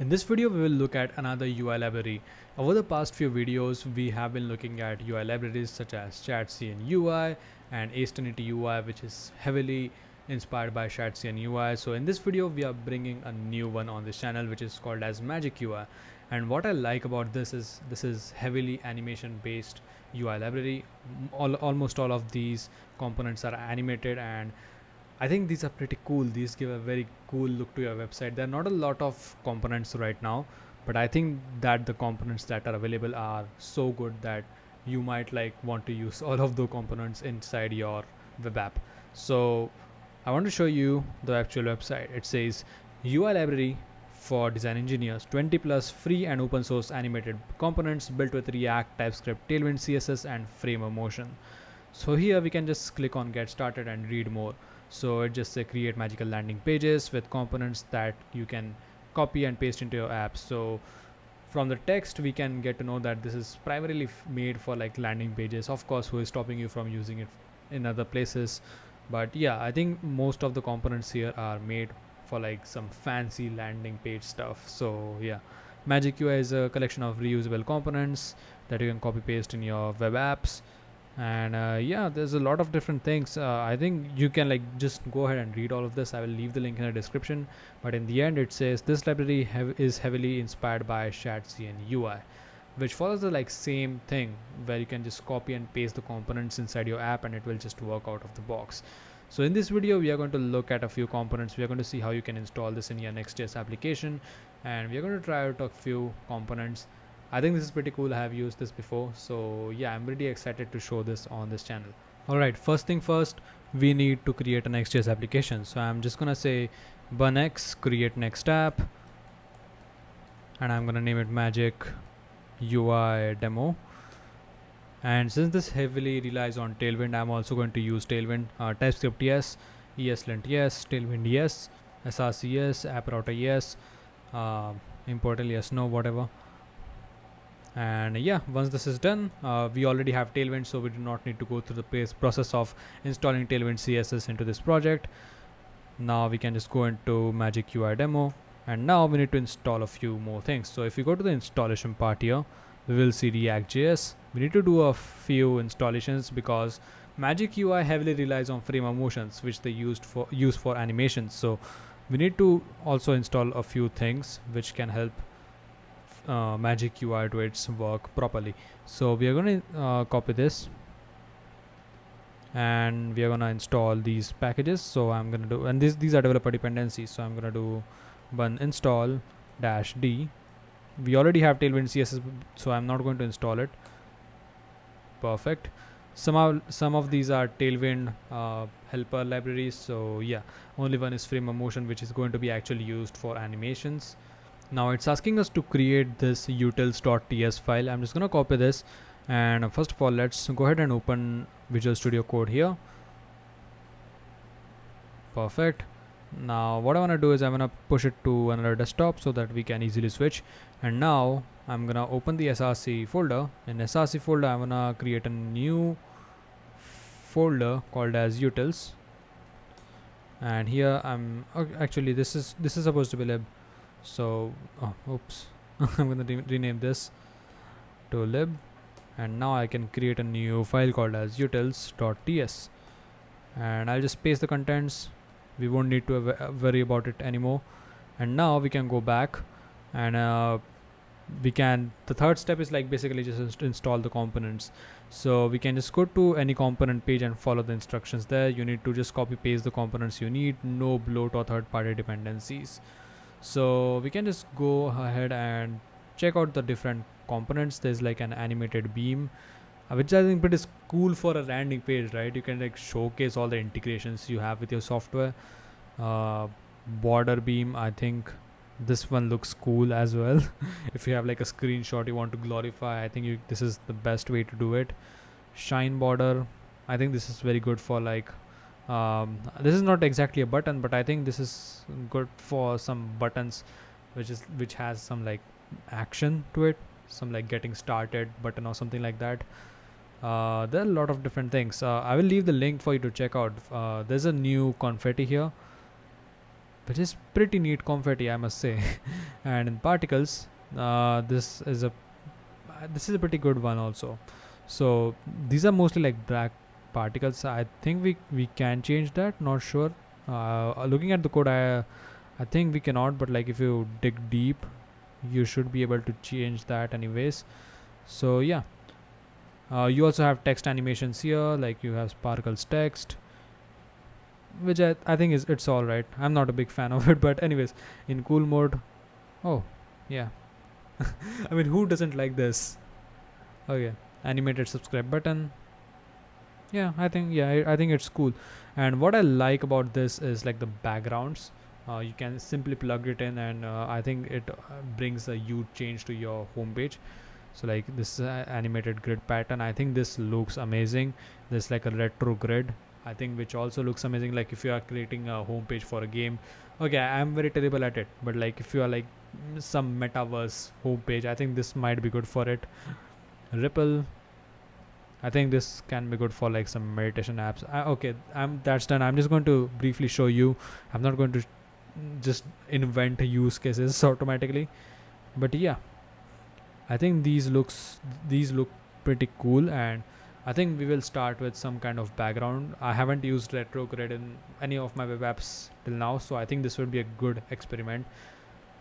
In this video, we will look at another UI library. Over the past few videos, we have been looking at UI libraries such as shadcn/ui and AST/UI, which is heavily inspired by shadcn/ui. So in this video, we are bringing a new one on this channel, which is called as Magic UI. And what I like about this is heavily animation based UI library. Almost all of these components are animated, and I think these are pretty cool. These give a very cool look to your website. There are not a lot of components right now, but I think that the components that are available are so good that you might want to use all of the components inside your web app. So I want to show you the actual website. It says UI library for design engineers, 20+ free and open source animated components built with React, TypeScript, Tailwind, CSS and Framer Motion. So here we can just click on get started and read more. So it just says create magical landing pages with components that you can copy and paste into your app. So from the text, we can get to know that this is primarily made for landing pages. Of course, who is stopping you from using it in other places? But yeah, I think most of the components here are made for some fancy landing page stuff. So yeah, Magic UI is a collection of reusable components that you can copy paste in your web apps. And yeah, there's a lot of different things. I think you can just go ahead and read all of this. I will leave the link in the description, but in the end it says this library is heavily inspired by shadcn/ui, which follows the same thing, where you can just copy and paste the components inside your app and it will just work out of the box. So in this video, we are going to look at a few components. We are going to see how you can install this in your Next.js application, and we are going to try out a few components. I think this is pretty cool. I have used this before, so yeah, I'm pretty excited to show this on this channel. Alright, first thing first, we need to create a Next.js application. So I'm just gonna say bunx create next app, and I'm gonna name it Magic UI demo. And since this heavily relies on Tailwind, I'm also going to use Tailwind. TypeScript yes, ESLint yes, Tailwind yes, SRC yes, app router yes, importal yes, no, whatever. And yeah, once this is done, we already have Tailwind, so we do not need to go through the process of installing Tailwind CSS into this project. Now we can just go into Magic UI demo, and now we need to install a few more things. So if you go to the installation part here, we will see React.js. We need to do a few installations because Magic UI heavily relies on Framer Motions, which they use for animations. So we need to also install a few things which can help Magic UI to its work properly. So we are going to copy this, and we are going to install these packages. So I'm going to do, and these are developer dependencies, so I'm going to do install -d. We already have Tailwind CSS, so I'm not going to install it. Perfect. Some of these are Tailwind helper libraries, so yeah, only one is Framer Motion, which is going to be actually used for animations. Now it's asking us to create this utils.ts file. I'm just gonna copy this, and first of all, let's go ahead and open Visual Studio Code here. Perfect. Now what I want to do is I'm gonna push it to another desktop so that we can easily switch. And now I'm gonna open the SRC folder. In SRC folder, I'm gonna create a new folder called as utils. And here I'm actually, this is supposed to be lib. So, oh, oops, I'm going to rename this to lib, and now I can create a new file called as utils.ts, and I'll just paste the contents. We won't need to worry about it anymore. And now we can go back, and the third step is basically just install the components. So we can just go to any component page and follow the instructions there. You need to just copy paste the components you need, no bloat or third party dependencies. So we can just go ahead and check out the different components. There's an animated beam, which I think pretty cool for a landing page, right? You can showcase all the integrations you have with your software. Border beam, I think this one looks cool as well. If you have a screenshot you want to glorify, I think this is the best way to do it. Shine border, I think this is very good for this is not exactly a button, but I think this is good for some buttons which has some action to it, some getting started button or something like that. There are a lot of different things. I will leave the link for you to check out. There's a new confetti here, which is pretty neat, confetti, I must say. And in particles, this is a pretty good one also. So these are mostly like black particles. I think we can change that, not sure. Looking at the code, I think we cannot, but like if you dig deep, you should be able to change that anyways. So yeah, you also have text animations here, like you have sparkles text, which I think it's all right. I'm not a big fan of it, but anyways, in cool mode, oh yeah. I mean, who doesn't like this? Okay, animated subscribe button. Yeah, I think it's cool. And what I like about this is like the backgrounds. You can simply plug it in, and I think it brings a huge change to your homepage. So like this animated grid pattern, I think this looks amazing. There's like a retro grid, I think, which also looks amazing. Like if you are creating a homepage for a game, okay, I'm very terrible at it, but like if you are like some metaverse homepage, I think this might be good for it. Ripple, I think this can be good for like some meditation apps. Okay, that's done. I'm just going to briefly show you. I'm not going to just invent use cases automatically, but yeah, I think these look pretty cool, and I think we will start with some kind of background. I haven't used retrograde in any of my web apps till now, so I think this would be a good experiment.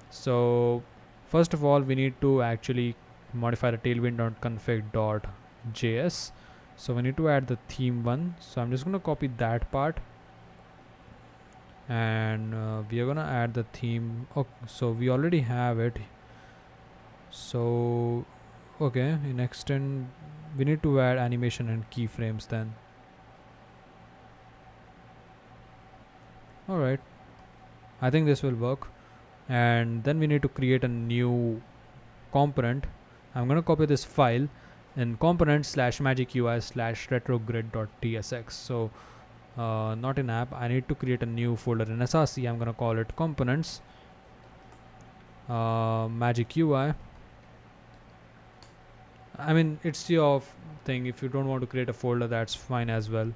So first of all, we need to actually modify the tailwind.config.js. So we need to add the theme one. So I'm just going to copy that part, and we are going to add the theme. Okay, so we already have it. So okay, in extend, we need to add animation and keyframes then. Alright, I think this will work. And then we need to create a new component. I'm going to copy this file in component/magicui/retrogrid.tsx. So not in app, I need to create a new folder in SRC. I'm going to call it components magic UI. I mean, it's your thing. If you don't want to create a folder, that's fine as well.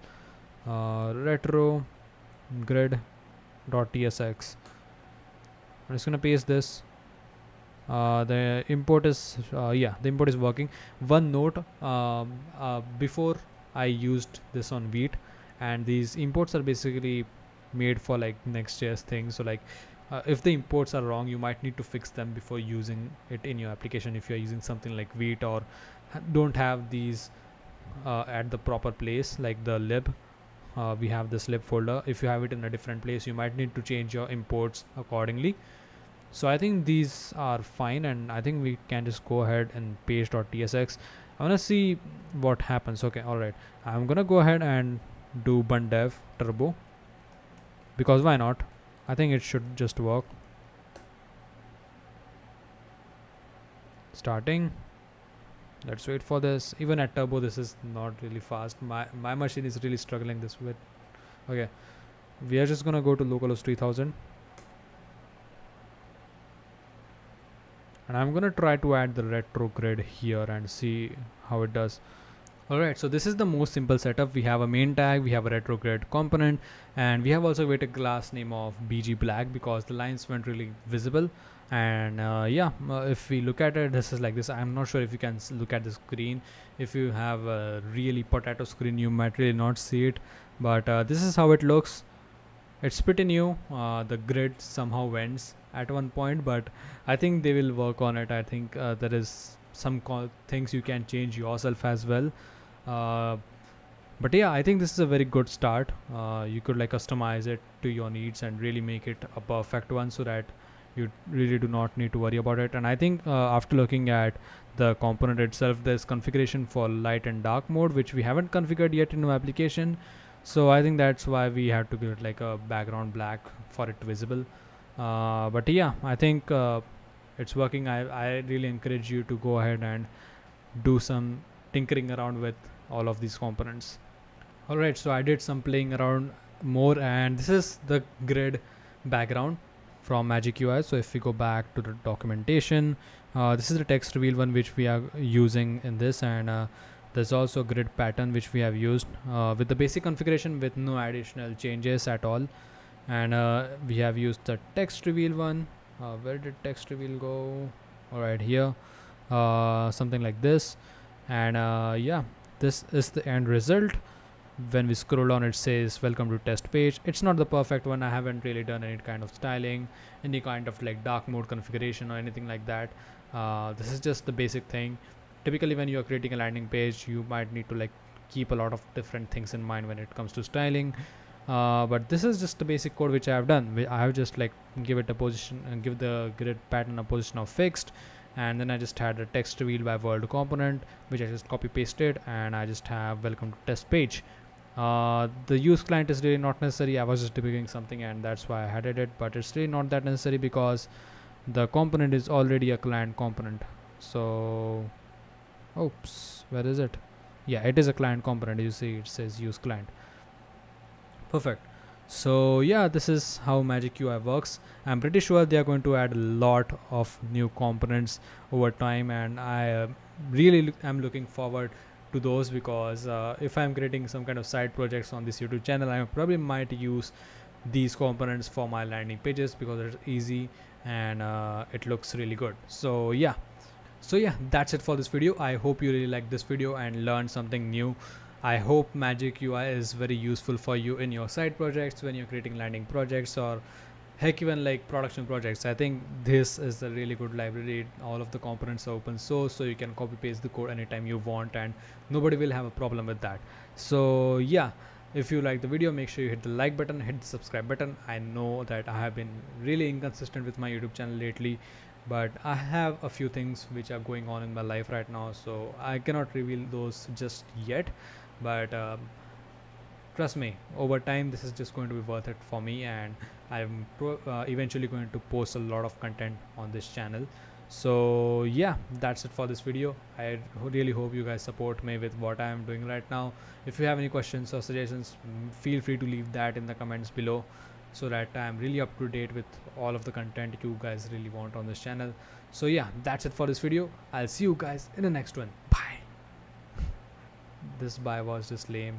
Retro grid.tsx. I'm just gonna paste this. The import is the import is working. One note, before I used this on Vite, and these imports are basically made for like Next.js things. So like if the imports are wrong, you might need to fix them before using it in your application if you're using something like Vite, or don't have these at the proper place, like the lib. We have this lib folder. If you have it in a different place, you might need to change your imports accordingly. So I think these are fine, and I think we can just go ahead and paste.tsx. I want to see what happens. Okay, alright, I'm gonna go ahead and do bundev turbo, because why not? I think it should just work. Starting. Let's wait for this. Even at turbo, this is not really fast. My machine is really struggling this with. Okay, we are just gonna go to localhost 3000, and I'm gonna try to add the retro grid here and see how it does. Alright, so this is the most simple setup. We have a main tag, we have a retrograde component, and we have also with a class name of BG Black, because the lines weren't really visible. And if we look at it, this is like this. I'm not sure if you can look at the screen. If you have a really potato screen, you might really not see it, but this is how it looks. It's pretty new. The grid somehow ends at one point, but I think they will work on it. I think there is some things you can change yourself as well. But yeah, I think this is a very good start. You could like customize it to your needs and really make it a perfect one, so that you really do not need to worry about it. And I think after looking at the component itself, there's configuration for light and dark mode, which we haven't configured yet in our application. So I think that's why we have to give it like a background black for it visible. But yeah, I think it's working. I really encourage you to go ahead and do some tinkering around with all of these components. Alright, so I did some playing around more, and this is the grid background from Magic UI. So if we go back to the documentation, this is the text reveal one which we are using in this, and there's also a grid pattern which we have used with the basic configuration with no additional changes at all. and we have used the text reveal one. Where did text reveal go? All right, here, something like this. And yeah, this is the end result. When we scroll down, it says welcome to test page. It's not the perfect one. I haven't really done any kind of styling, any kind of like dark mode configuration or anything like that. This is just the basic thing. Typically when you are creating a landing page, you might need to like keep a lot of different things in mind when it comes to styling. But this is just the basic code which I have done. I have just like give it a position and give the grid pattern a position of fixed, and then I just had a text reveal by world component, which I just copy pasted, and I just have welcome to test page. The use client is really not necessary. I was just debugging something and that's why I added it, but it's really not that necessary because the component is already a client component. So oops, where is it? Yeah, it is a client component. You see it says use client. Perfect. So yeah, this is how Magic UI works. I'm pretty sure they are going to add a lot of new components over time, and I really am looking forward to those, because if I'm creating some kind of side projects on this YouTube channel, I probably might use these components for my landing pages because it's easy and it looks really good. So yeah, that's it for this video. I hope you really liked this video and learned something new. I hope Magic UI is very useful for you in your side projects, when you're creating landing projects, or heck, even like production projects. I think this is a really good library. All of the components are open source, so you can copy paste the code anytime you want and nobody will have a problem with that. So yeah, if you like the video, make sure you hit the like button, hit the subscribe button. I know that I have been really inconsistent with my YouTube channel lately, but I have a few things which are going on in my life right now, so I cannot reveal those just yet. But trust me, over time this is just going to be worth it for me, and I'm eventually going to post a lot of content on this channel. So yeah, that's it for this video. I really hope you guys support me with what I am doing right now. If you have any questions or suggestions, feel free to leave that in the comments below, so that I'm really up to date with all of the content you guys really want on this channel. So yeah, that's it for this video. I'll see you guys in the next one. Bye. This bye was just lame.